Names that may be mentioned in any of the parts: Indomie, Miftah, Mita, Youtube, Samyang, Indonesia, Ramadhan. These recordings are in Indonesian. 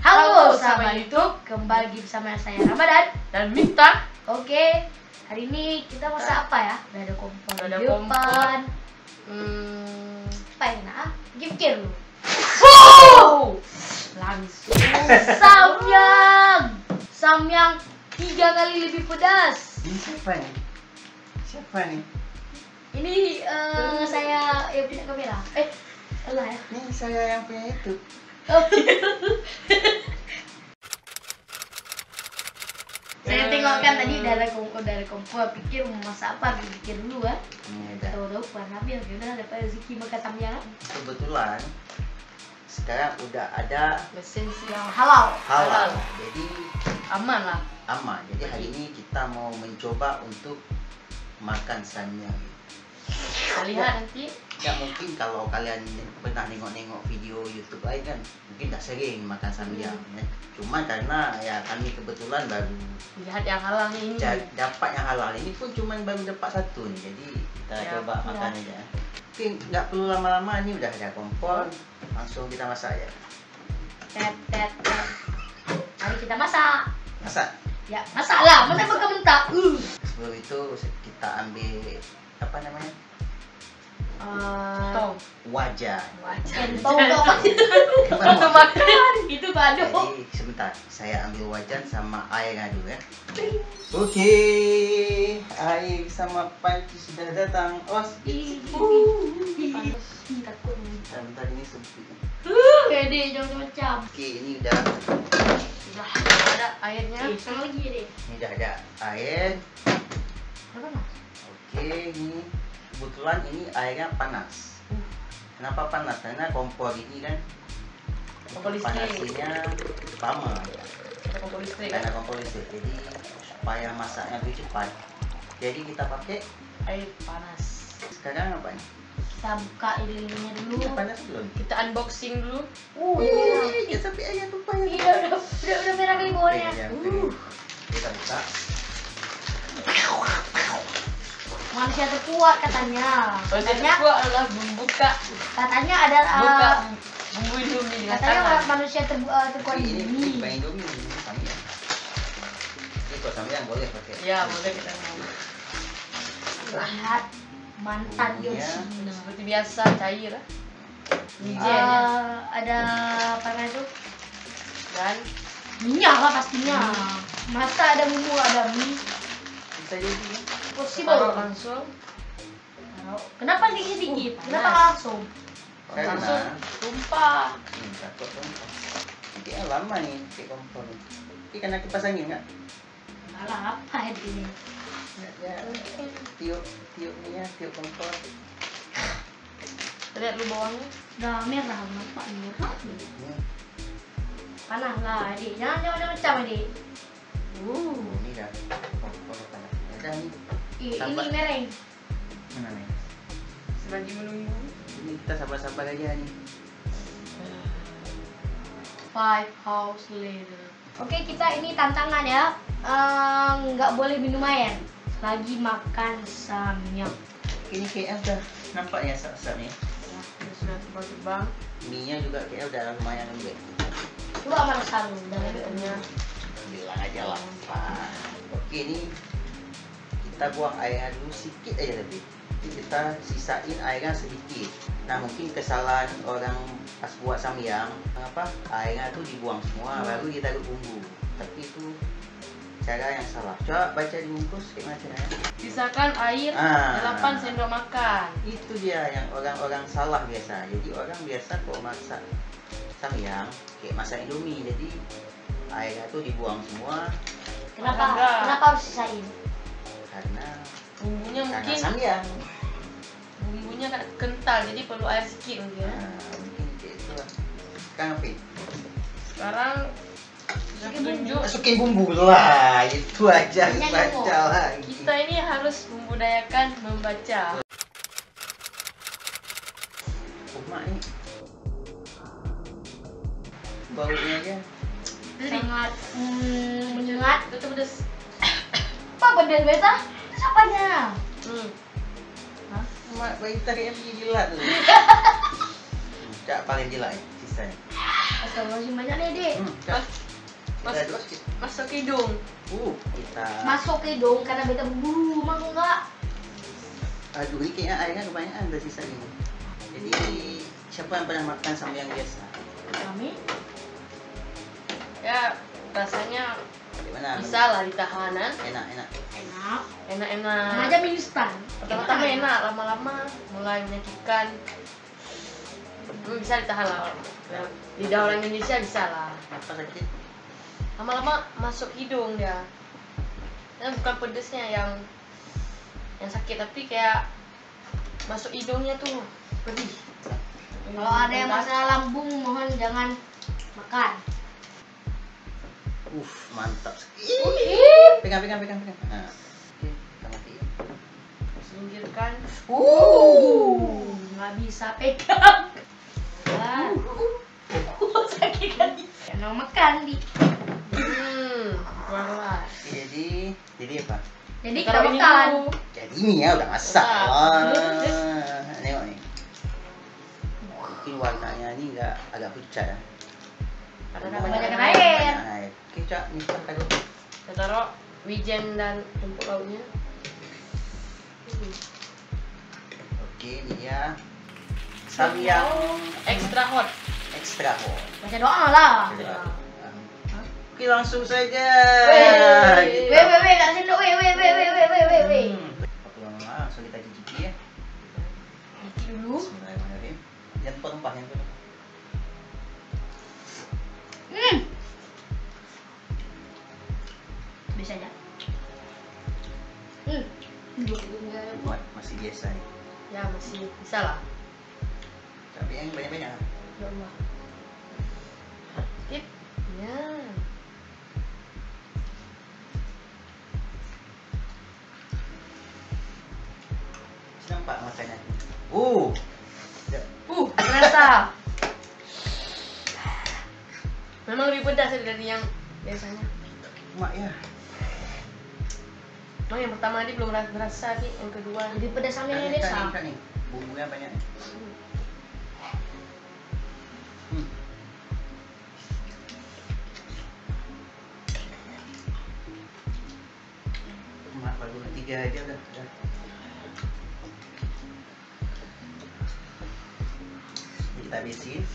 Halo sama YouTube, kembali bersama saya Ramadhan dan Mita. Oke, hari ini kita masak apa ya? Udah ada kompor, udah ada depan. Apa yang enak? Gimkir lu. Langsung Samyang. Samyang 3 kali lebih pedas. Ini siapa nih? Ini saya yang punya kamera. Allah ya. Ini saya yang punya itu. Saya tengokkan tadi udah ada kompor, pikir mau masak apa, pikir dulu ya. Tahu-tahu kurang habis, udah dapat rezeki makan samyang. Kebetulan sekarang udah ada lisensi yang halal. Jadi aman lah. Aman. Jadi hari ini kita mau mencoba untuk makan samyang. Kita lihat nanti. Ya mungkin kalau kalian pernah nengok-nengok video YouTube lain kan mungkin dah sering makan samyang. Cuma karena ya kami kebetulan baru lihat yang halal ini. Dapat yang halal ini pun cuma baru dapat satu nih. Jadi kita coba makan aja. Mungkin nggak perlu lama-lama, ini udah ada kompor. Langsung kita masak aja. Mari kita masak. Ya masaklah. Masa bakal mentah. Sebelum itu kita ambil apa namanya? Wajan. Itu kado. Jadi sebentar, saya ambil wajan sama airnya dulu ya. Oke, air sama panci sudah datang. Takut nih. Bentar ini sempit. Gede macam-macam. Oke, ini udah. Sudah ada airnya. Sama lagi deh. Ini udah ada air. Oke, ini kebetulan ini airnya panas. Kenapa panas? Karena kompor ini kan panasnya lama ya. Karena kompor listrik. Jadi supaya masaknya lebih cepat, jadi kita pakai air panas. Sekarang apa nih? Kita buka irinya dulu. Panas belum? Kita unboxing dulu. Sampai airnya tumpah ya. Udah merah kali bawahnya. Kita buka. Manusia terkuat katanya. Manusia terkuat adalah membuka. Katanya adalah bumbu Indomie. Katanya manusia terkuat ini. Bumbu Indomie ini samyang. Ini kalau samyang boleh pakai. Ya boleh kita mau. Lihat mantan Yoshi. Seperti biasa cair. Ada apa itu? Dan minyak lah pastinya. Masa ada bumbu ada mie. Bisa jadi. Kursi baru langsung. Kenapa tinggi-tinggi? Kenapa langsung? Karena tumpah. Takut tumpah. Nanti lama nih si kompor. Ini kena kipas angin nggak? Malah apa ini? Tiup kompor. Lihat lu bawangnya. Dah merah, nampak merah. Panas lah, adik. Jangan macam adik. Ini dah kompor panas. Ada ni. Ini mereng. Mana ni? Selagi menunggu. Ini kita sabar-sabar aja ni. 5 hours later. Okey, kita ini tantangan ya. Enggak boleh minum air lagi makan samyang. Ini KF dah nampaknya sap-sap ni. Sudah tebal-tebal. Mienya juga KF dah lumayan lembek. Cuba mana satu dah lembeknya. Bilang aja lah. Okey ni. Kita buang airnya dulu sedikit aja lebih. Jadi kita sisain airnya sedikit. Nah mungkin kesalahan orang pas buat samyang, airnya tuh dibuang semua, baru ditaruh bumbu. Tapi itu cara yang salah. Coba baca di bungkus kayak macamnya. Sisakan air 8 sendok makan. Itu dia yang orang-orang salah biasa. Jadi orang biasa kalau masak samyang kayak masak Indomie. Jadi airnya tuh dibuang semua. Kenapa harus sisain? Karena bumbunya mungkin samyang. Bumbunya kan kental, jadi perlu air sedikit mungkin. Mungkin itu lah. Sekarang masukin bumbu lah, itu aja baca lagi. Kita ini harus membudayakan membaca. Baunya aja sangat menyengat, pedas. Apa benda beta? Itu siapanya? Cuma bagi kita KM gila tu. Tak paling gila ya, sisanya. Astagfirullahaladzim, banyak nih, Dek. Masuk ke hidung. Kita masuk ke hidung karena beta berburu, mau enggak? Aduh, ini kayaknya airnya kebanyakan, ada sisa ini. Jadi, siapa yang pernah makan samyang biasa? Kami? Ya, rasanya gimana? Bisa lah di tahanan. Enak, enak. Enak. Enak-enak. Aja instan. Pertama-tama enak, lama-lama mulai menyakitkan. Bisa ditahan lah. Lidah orang Indonesia bisa lah. Apa sakit? Lama-lama masuk hidung dia. Dan bukan pedesnya yang sakit, tapi kayak masuk hidungnya tuh pedih. Kalau ada yang masalah lambung mohon jangan makan. Mantap sekali. Pegang. Nah. Oke, kita matiin. Singkirkan. Nggak bisa pegang. Sakit kan? Jangan makan, Di. Wah. Jadi apa? Jadi kita makan. Jadi ini ya udah masak. Nengok nih. Mungkin warnanya ini nggak agak pucat. Karena kebanyakan air. Kita taruh wijen dan tumpuk lauknya. Oke, ini dia samyang extra hot. Baca doa lah. Oke, langsung saja. Weh, tak sendok. Weh. Apa langsung kita cicipi ya? Cicipi dulu. Bismillahirrahmanirrahim. Jangan tumpah. Biasanya. Masih biasa nih. Ya masih bisa lah. Tapi yang banyak-banyak. Ya Allah. Tip. Ya. Nampak makannya. Terasa. Memang lebih pedas dari yang biasanya. Mak ya. Oh, yang pertama tadi belum berasa nih, yang kedua lebih pedas samyangnya deh sama. Bumbunya banyak. Mak baru 3 aja udah. Kita habisin.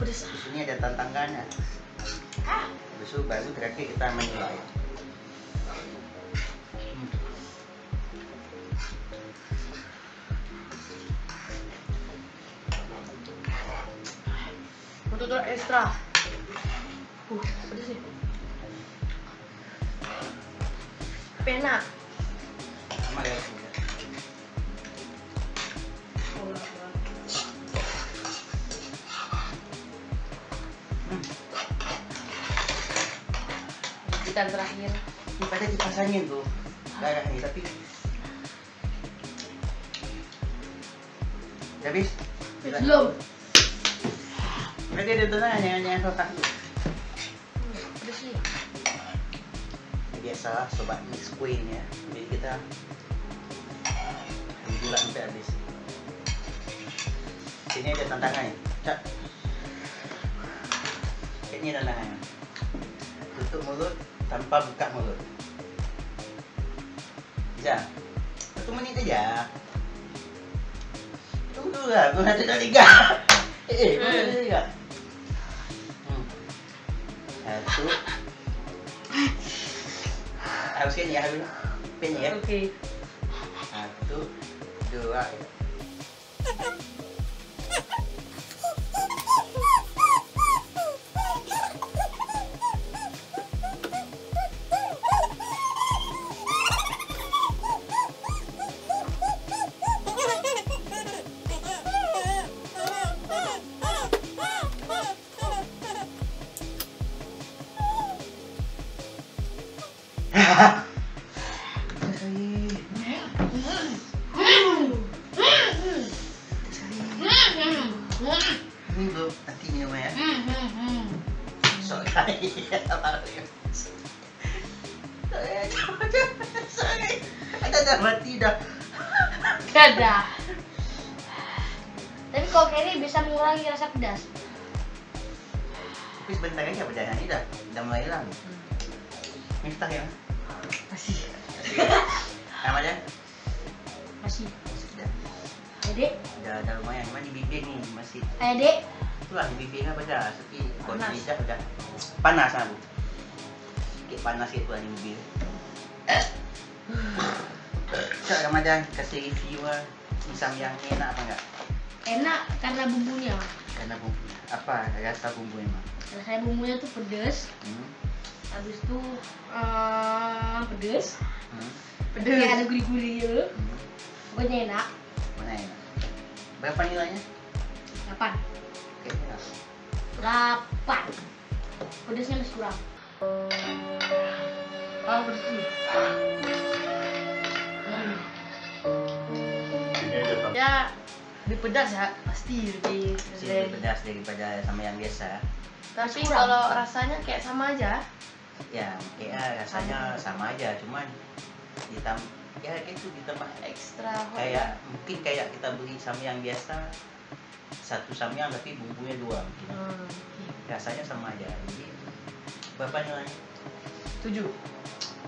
Terus ini ada tantangannya. Besok baru terakhir kita menilai. Untuk ekstra. Pedas nih. Penak. Dan terakhir daripada dipasangin tuh darah ini tapi habis belum berarti ada tantangannya yang kotak bersih biasa sobat mix queen ya jadi kita gila sampai habis ini ada tantangannya cak ini tantangannya tutup mulut tanpa buka mulut. Bisa? 1 menit aja. Tunggu lah, belum 1, 2, 3. Belum 1, 2, 3. 1. Harusnya ya, harus pen ya. Oke. 1, 2. Ini belum nanti minum ya. Sorry. Ada mati dah. Dadah. Tapi kalau keri bisa mengurangi rasa pedas. tapi sebentar lagi apa jalan ini dah mulai hilang. Miftah ya? Masih. Ramadhan? Masih. Sudah. Adek? Dah lumayan, cuma di bibir ni masih. Adek? Itulah di bibir apa dah, tapi kau di lidah sudah panas aku. Sikit panas sikit tu di bibir. Cak Ramadhan, kasih review lah. Samyang ni enak apa enggak? Enak karena bumbunya. Karena bumbu. Apa rasa bumbu emang? Rasa bumbunya tu pedas. Habis tu pedas. Pedas. Tapi ada gurih-gurihnya. Pokoknya enak. Pokoknya enak. Berapa nilainya? 8. Okey. 8. Pedasnya masih kurang. Oh, pedas tu. Ya, lebih pedas ya, pasti lebih pedas daripada sama yang biasa. Tapi kalau rasanya kayak sama aja. Ya, kayak rasanya sama aja, cuman ya itu ditambah ekstra. Kayak mungkin kayak kita beli samyang biasa satu samyang tapi bumbunya 2 mungkin. Rasanya sama aja. Jadi berapa nilai? 7.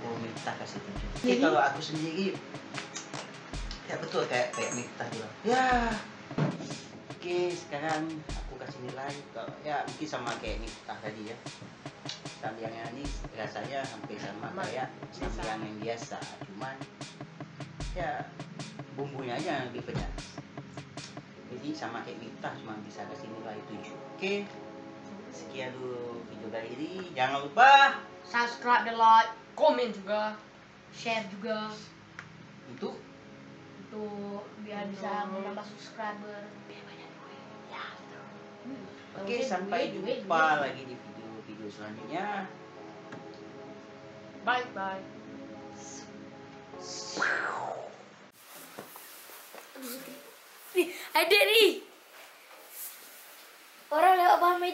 Oh, Mita kasih 7. Jadi kalau aku sendiri ya betul kayak Mita juga. Ya. Okey, sekarang aku kasih nilai ya mungkin sama kayak Mita tadi ya. Samyang yang ini rasanya hampir sama kayak samyang yang biasa, cuman ya bumbunya aja lebih pedas. Jadi sama kayak Mita cuma bisa kasih nilai 7. Okey. Sekian dulu video kali ini. Jangan lupa subscribe dan like, komen juga, share juga. Itu biar bisa menambah subscriber biar banyak duit ya. Okey, sampai jumpa lagi di video selanjutnya. Bye bye. Adik ni orang lewat bawah meja.